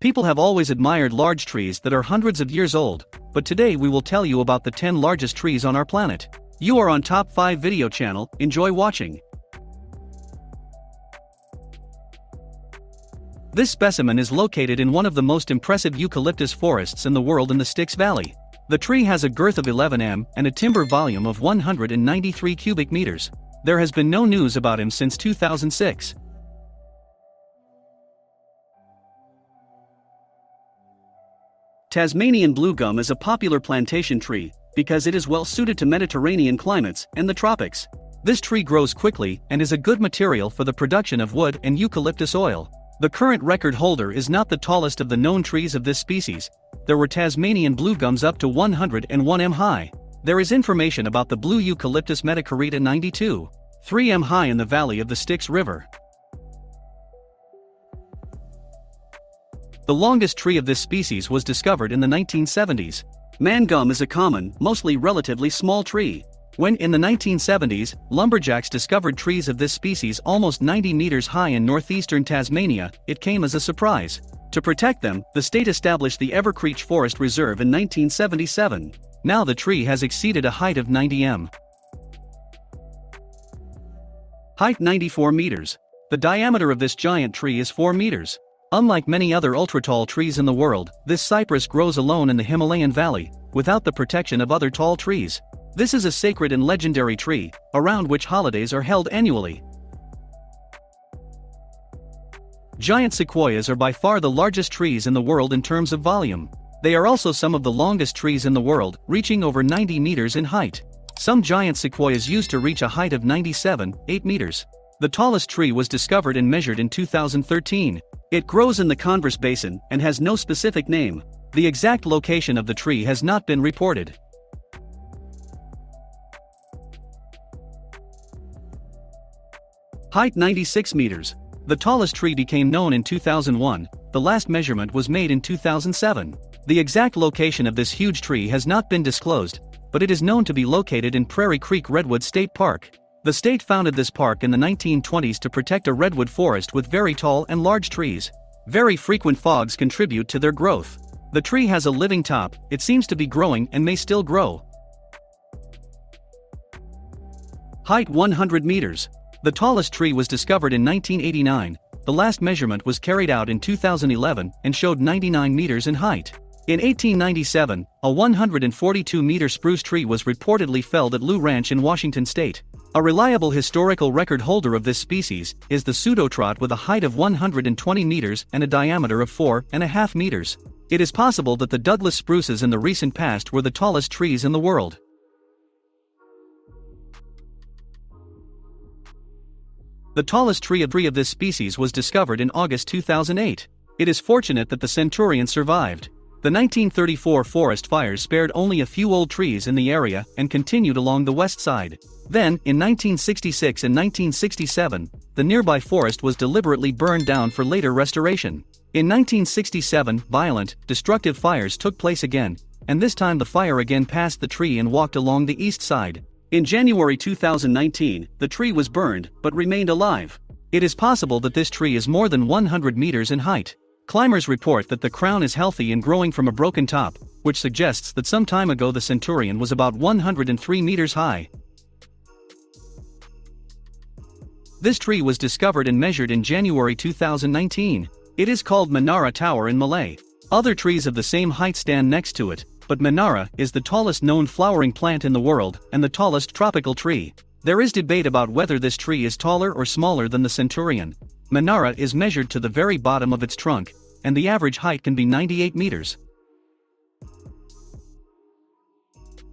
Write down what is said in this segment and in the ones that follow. People have always admired large trees that are hundreds of years old, but today we will tell you about the 10 largest trees on our planet. You are on Top 5 Video Channel, enjoy watching. This specimen is located in one of the most impressive eucalyptus forests in the world in the Styx Valley. The tree has a girth of 11 m and a timber volume of 193 cubic meters. There has been no news about him since 2006. Tasmanian bluegum is a popular plantation tree because it is well suited to Mediterranean climates and the tropics. This tree grows quickly and is a good material for the production of wood and eucalyptus oil. The current record holder is not the tallest of the known trees of this species. There were Tasmanian bluegums up to 101 m high. There is information about the blue eucalyptus Metacarita 92.3 m high in the valley of the Styx River. The longest tree of this species was discovered in the 1970s. Mountain gum is a common, mostly relatively small tree. When in the 1970s, lumberjacks discovered trees of this species almost 90 meters high in northeastern Tasmania, it came as a surprise. To protect them, the state established the Evercreech Forest Reserve in 1977. Now the tree has exceeded a height of 90 m. Height 94 meters. The diameter of this giant tree is 4 meters. Unlike many other ultra-tall trees in the world, this cypress grows alone in the Himalayan Valley, without the protection of other tall trees. This is a sacred and legendary tree, around which holidays are held annually. Giant sequoias are by far the largest trees in the world in terms of volume. They are also some of the longest trees in the world, reaching over 90 meters in height. Some giant sequoias used to reach a height of 97.8 meters. The tallest tree was discovered and measured in 2013. It grows in the Converse Basin and has no specific name. The exact location of the tree has not been reported. Height 96 meters. The tallest tree became known in 2001. The last measurement was made in 2007. The exact location of this huge tree has not been disclosed, but it is known to be located in Prairie Creek Redwood State Park. The state founded this park in the 1920s to protect a redwood forest with very tall and large trees. Very frequent fogs contribute to their growth. The tree has a living top, it seems to be growing and may still grow. Height 100 meters. The tallest tree was discovered in 1989. The last measurement was carried out in 2011 and showed 99 meters in height. In 1897, a 142-meter spruce tree was reportedly felled at Lou Ranch in Washington state. A reliable historical record holder of this species is the pseudotrot with a height of 120 meters and a diameter of 4.5 meters. It is possible that the Douglas spruces in the recent past were the tallest trees in the world. The tallest tree of this species was discovered in August 2008. It is fortunate that the Centurion survived. The 1934 forest fires spared only a few old trees in the area and continued along the west side. Then, in 1966 and 1967, the nearby forest was deliberately burned down for later restoration. In 1967, violent, destructive fires took place again, and this time the fire again passed the tree and walked along the east side. In January 2019, the tree was burned but remained alive. It is possible that this tree is more than 100 meters in height. Climbers report that the crown is healthy and growing from a broken top, which suggests that some time ago the Centurion was about 103 meters high. This tree was discovered and measured in January 2019. It is called Menara Tower in Malay. Other trees of the same height stand next to it, but Menara is the tallest known flowering plant in the world and the tallest tropical tree. There is debate about whether this tree is taller or smaller than the Centurion. Menara is measured to the very bottom of its trunk, and the average height can be 98 meters.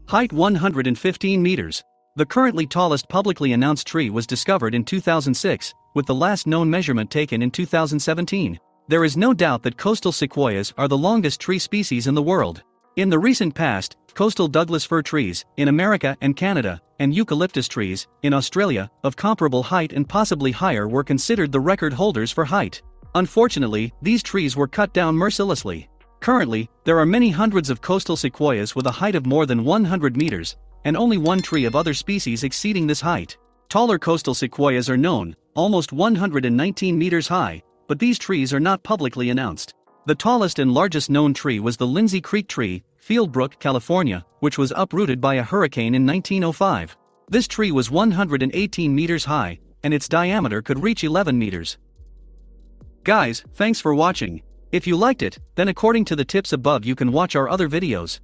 Height 115 meters. The currently tallest publicly announced tree was discovered in 2006, with the last known measurement taken in 2017. There is no doubt that coastal sequoias are the longest tree species in the world. In the recent past, coastal Douglas fir trees, in America and Canada, and eucalyptus trees, in Australia, of comparable height and possibly higher were considered the record holders for height. Unfortunately, these trees were cut down mercilessly. Currently, there are many hundreds of coastal sequoias with a height of more than 100 meters, and only one tree of other species exceeding this height. Taller coastal sequoias are known, almost 119 meters high, but these trees are not publicly announced. The tallest and largest known tree was the Lindsay Creek tree, Fieldbrook, California, which was uprooted by a hurricane in 1905. This tree was 118 meters high, and its diameter could reach 11 meters. Guys, thanks for watching. If you liked it, then according to the tips above you can watch our other videos.